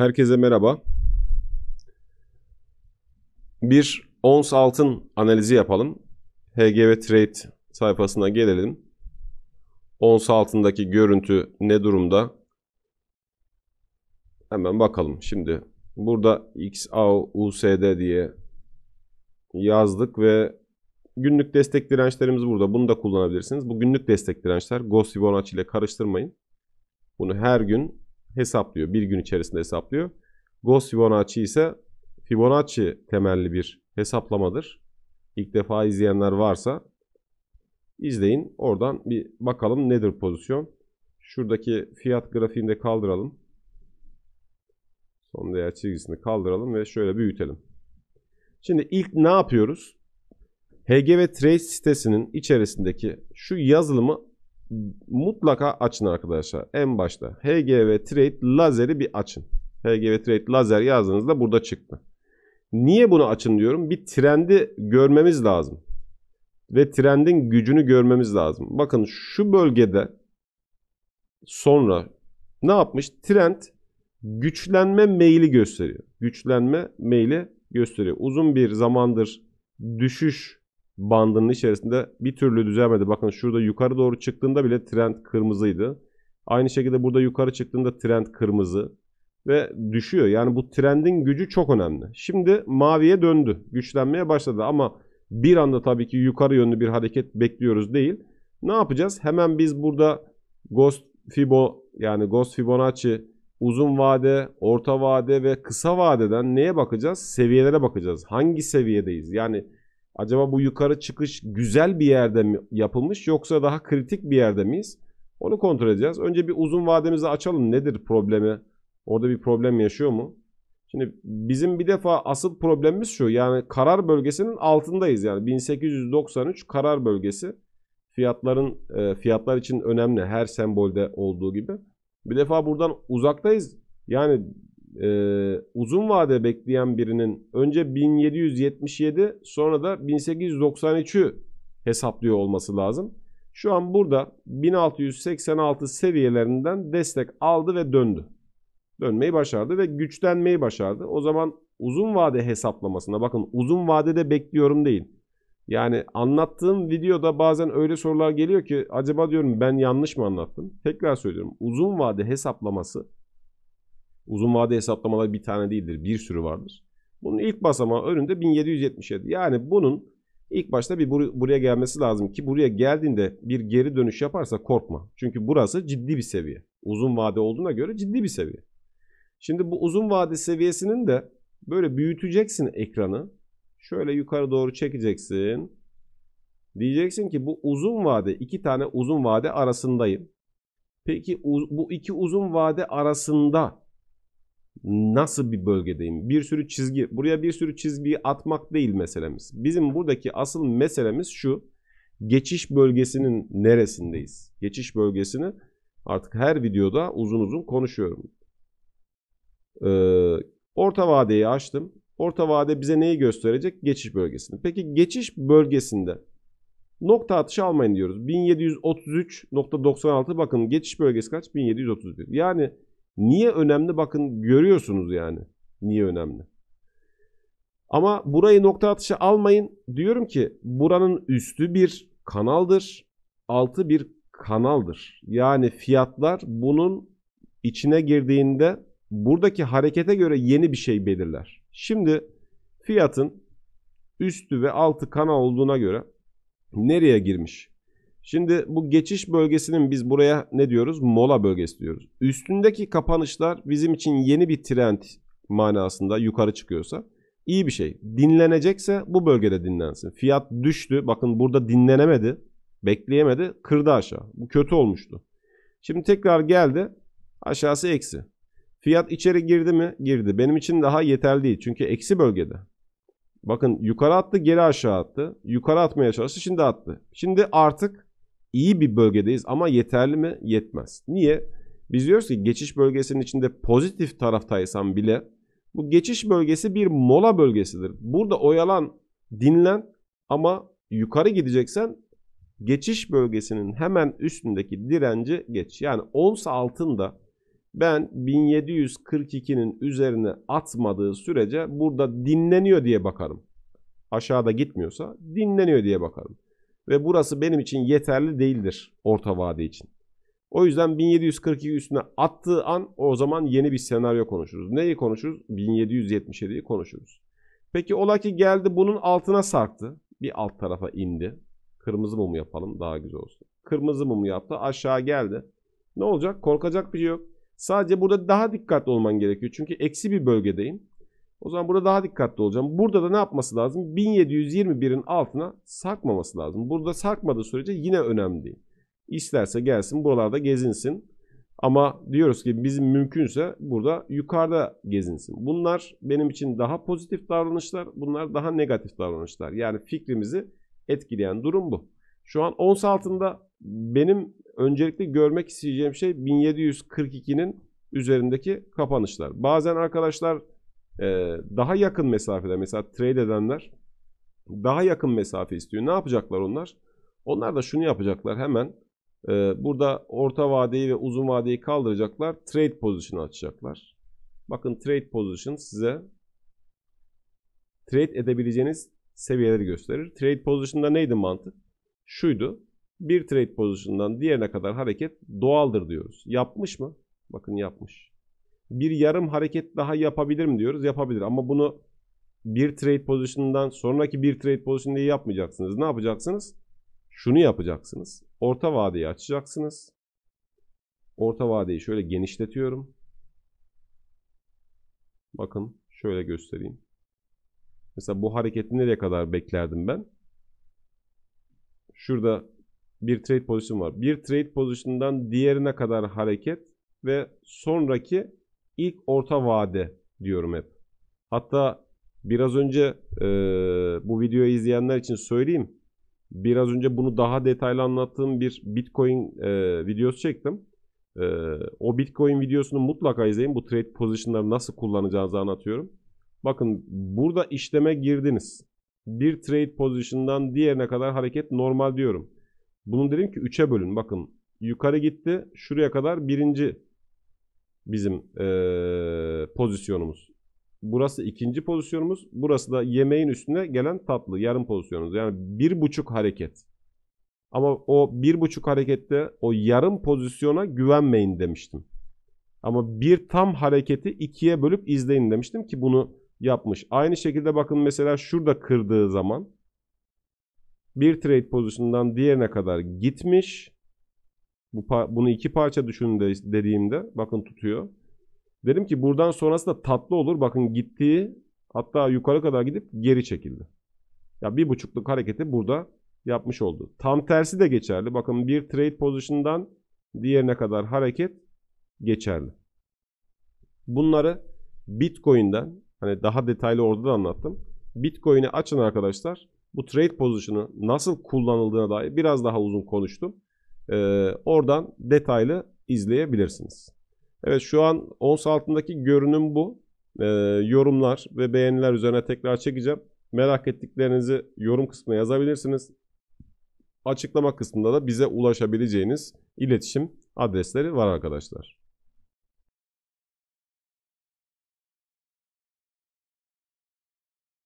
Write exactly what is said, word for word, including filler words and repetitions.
Herkese merhaba. Bir ons altın analizi yapalım. H G V Trade sayfasına gelelim. Ons altındaki görüntü ne durumda? Hemen bakalım. Şimdi burada X A U U S D diye yazdık ve günlük destek dirençlerimiz burada. Bunu da kullanabilirsiniz. Bu günlük destek dirençler. Ghost Fibonacci ile karıştırmayın. Bunu her gün hesaplıyor. Bir gün içerisinde hesaplıyor. Ghost Fibonacci ise Fibonacci temelli bir hesaplamadır. İlk defa izleyenler varsa izleyin. Oradan bir bakalım nedir pozisyon. Şuradaki fiyat grafiğini de kaldıralım. Son değer çizgisini kaldıralım ve şöyle büyütelim. Şimdi ilk ne yapıyoruz? H G V Trade sitesinin içerisindeki şu yazılımı mutlaka açın arkadaşlar. En başta H G V Trade lazeri bir açın. H G V Trade lazer yazdığınızda burada çıktı. Niye bunu açın diyorum? Bir trendi görmemiz lazım. Ve trendin gücünü görmemiz lazım. Bakın şu bölgede sonra ne yapmış? Trend güçlenme meyili gösteriyor. Güçlenme meyili gösteriyor. Uzun bir zamandır düşüş bandının içerisinde bir türlü düzelmedi. Bakın şurada yukarı doğru çıktığında bile trend kırmızıydı. Aynı şekilde burada yukarı çıktığında trend kırmızı ve düşüyor. Yani bu trendin gücü çok önemli. Şimdi maviye döndü. Güçlenmeye başladı ama bir anda tabii ki yukarı yönlü bir hareket bekliyoruz değil. Ne yapacağız? Hemen biz burada Ghost Fibo yani Ghost Fibonacci uzun vade, orta vade ve kısa vadeden neye bakacağız? Seviyelere bakacağız. Hangi seviyedeyiz? Yani acaba bu yukarı çıkış güzel bir yerde mi yapılmış yoksa daha kritik bir yerde miyiz? Onu kontrol edeceğiz. Önce bir uzun vademizi açalım. Nedir problemi? Orada bir problem yaşıyor mu? Şimdi bizim bir defa asıl problemimiz şu. Yani karar bölgesinin altındayız. Yani bin sekiz yüz doksan üç karar bölgesi fiyatların fiyatlar için önemli. Her sembolde olduğu gibi. Bir defa buradan uzaktayız. Yani e, uzun vade bekleyen birinin önce bin yedi yüz yetmiş yedi sonra da bin sekiz yüz doksan üçü hesaplıyor olması lazım. Şu an burada bin altı yüz seksen altı seviyelerinden destek aldı ve döndü. Dönmeyi başardı ve güçlenmeyi başardı. O zaman uzun vade hesaplamasına bakın, uzun vadede bekliyorum değil. Yani anlattığım videoda bazen öyle sorular geliyor ki acaba diyorum ben yanlış mı anlattım? Tekrar söylüyorum. Uzun vade hesaplaması, uzun vade hesaplamaları bir tane değildir. Bir sürü vardır. Bunun ilk basamağı önünde bin yedi yüz yetmiş yedi. Yani bunun ilk başta bir bur- buraya gelmesi lazım ki buraya geldiğinde bir geri dönüş yaparsa korkma. Çünkü burası ciddi bir seviye. Uzun vade olduğuna göre ciddi bir seviye. Şimdi bu uzun vade seviyesinin de böyle büyüteceksin ekranı. Şöyle yukarı doğru çekeceksin. Diyeceksin ki bu uzun vade, iki tane uzun vade arasındayım. Peki bu iki uzun vade arasında nasıl bir bölgedeyim? Bir sürü çizgi. Buraya bir sürü çizgiyi atmak değil meselemiz. Bizim buradaki asıl meselemiz şu. Geçiş bölgesinin neresindeyiz? Geçiş bölgesini artık her videoda uzun uzun konuşuyorum. Ee, orta vadeyi açtım. Orta vade bize neyi gösterecek? Geçiş bölgesini. Peki geçiş bölgesinde nokta atışı almayın diyoruz. bin yedi yüz otuz üç nokta doksan altı bakın geçiş bölgesi kaç? bin yedi yüz otuz bir. Yani niye önemli? Bakın görüyorsunuz yani. Niye önemli? Ama burayı nokta atışı almayın. Diyorum ki buranın üstü bir kanaldır. Altı bir kanaldır. Yani fiyatlar bunun içine girdiğinde buradaki harekete göre yeni bir şey belirler. Şimdi fiyatın üstü ve altı kanal olduğuna göre nereye girmiş? Şimdi bu geçiş bölgesinin biz buraya ne diyoruz? Mola bölgesi diyoruz. Üstündeki kapanışlar bizim için yeni bir trend manasında yukarı çıkıyorsa iyi bir şey. Dinlenecekse bu bölgede dinlensin. Fiyat düştü. Bakın burada dinlenemedi. Bekleyemedi. Kırdı aşağı. Bu kötü olmuştu. Şimdi tekrar geldi. Aşağısı eksi. Fiyat içeri girdi mi? Girdi. Benim için daha yeterli değil. Çünkü eksi bölgede. Bakın yukarı attı, geri aşağı attı. Yukarı atmaya çalıştı, şimdi attı. Şimdi artık iyi bir bölgedeyiz ama yeterli mi? Yetmez. Niye? Biz diyoruz ki geçiş bölgesinin içinde pozitif taraftaysam bile bu geçiş bölgesi bir mola bölgesidir. Burada oyalan, dinlen ama yukarı gideceksen geçiş bölgesinin hemen üstündeki direnci geç. Yani ons altında ben bin yedi yüz kırk ikinin üzerine atmadığı sürece burada dinleniyor diye bakarım. Aşağıda gitmiyorsa dinleniyor diye bakarım. Ve burası benim için yeterli değildir orta vade için. O yüzden bin yedi yüz kırk iki üstüne attığı an o zaman yeni bir senaryo konuşuruz. Neyi konuşuruz? bin yedi yüz yetmiş yediyi konuşuruz. Peki ola ki geldi bunun altına sarktı. Bir alt tarafa indi. Kırmızı mumu yapalım daha güzel olsun. Kırmızı mumu yaptı, aşağı geldi. Ne olacak? Korkacak bir şey yok. Sadece burada daha dikkatli olman gerekiyor. Çünkü eksi bir bölgedeyim. O zaman burada daha dikkatli olacağım. Burada da ne yapması lazım? bin yedi yüz yirmi birin altına sarkmaması lazım. Burada sarkmadığı sürece yine önemli değil. İsterse gelsin buralarda gezinsin. Ama diyoruz ki bizim mümkünse burada yukarıda gezinsin. Bunlar benim için daha pozitif davranışlar. Bunlar daha negatif davranışlar. Yani fikrimizi etkileyen durum bu. Şu an ons altında benim öncelikli görmek isteyeceğim şey bin yedi yüz kırk ikinin üzerindeki kapanışlar. Bazen arkadaşlar daha yakın mesafede, mesela trade edenler daha yakın mesafe istiyor. Ne yapacaklar onlar? Onlar da şunu yapacaklar hemen. Burada orta vadeyi ve uzun vadeyi kaldıracaklar. Trade pozisyonu açacaklar. Bakın trade pozisyon size trade edebileceğiniz seviyeleri gösterir. Trade pozisyonunda neydi mantık? Şuydu. Bir trade pozisyonundan diğerine kadar hareket doğaldır diyoruz. Yapmış mı? Bakın yapmış. Bir yarım hareket daha yapabilir mi diyoruz? Yapabilir. Ama bunu bir trade pozisyonundan sonraki bir trade pozisyonunda yapmayacaksınız. Ne yapacaksınız? Şunu yapacaksınız. Orta vadeyi açacaksınız. Orta vadeyi şöyle genişletiyorum. Bakın şöyle göstereyim. Mesela bu hareketi nereye kadar beklerdim ben? Şurada bir trade pozisyon var. Bir trade pozisyonundan diğerine kadar hareket ve sonraki ilk orta vade diyorum hep. Hatta biraz önce e, bu videoyu izleyenler için söyleyeyim. Biraz önce bunu daha detaylı anlattığım bir Bitcoin e, videosu çektim. E, o Bitcoin videosunu mutlaka izleyin. Bu trade pozisyonları nasıl kullanacağınızı anlatıyorum. Bakın burada işleme girdiniz. Bir trade pozisyonundan diğerine kadar hareket normal diyorum. Bunu dedim ki üçe bölün. Bakın yukarı gitti. Şuraya kadar birinci bizim ee, pozisyonumuz. Burası ikinci pozisyonumuz. Burası da yemeğin üstüne gelen tatlı. Yarım pozisyonumuz. Yani bir buçuk hareket. Ama o bir buçuk harekette o yarım pozisyona güvenmeyin demiştim. Ama bir tam hareketi ikiye bölüp izleyin demiştim ki bunu yapmış. Aynı şekilde bakın mesela şurada kırdığı zaman bir trade pozisyonundan diğerine kadar gitmiş. Bu, bunu iki parça düşünün de, dediğimde bakın tutuyor. Dedim ki buradan sonrası da tatlı olur. Bakın gittiği hatta yukarı kadar gidip geri çekildi. Ya bir buçukluk hareketi burada yapmış oldu. Tam tersi de geçerli. Bakın bir trade pozisyonundan diğerine kadar hareket geçerli. Bunları Bitcoin'den hani daha detaylı orada da anlattım. Bitcoin'i açın arkadaşlar. Bu trade pozisyonu nasıl kullanıldığına dair biraz daha uzun konuştum. Ee, oradan detaylı izleyebilirsiniz. Evet şu an ons altındaki görünüm bu. Ee, yorumlar ve beğeniler üzerine tekrar çekeceğim. Merak ettiklerinizi yorum kısmına yazabilirsiniz. Açıklama kısmında da bize ulaşabileceğiniz iletişim adresleri var arkadaşlar.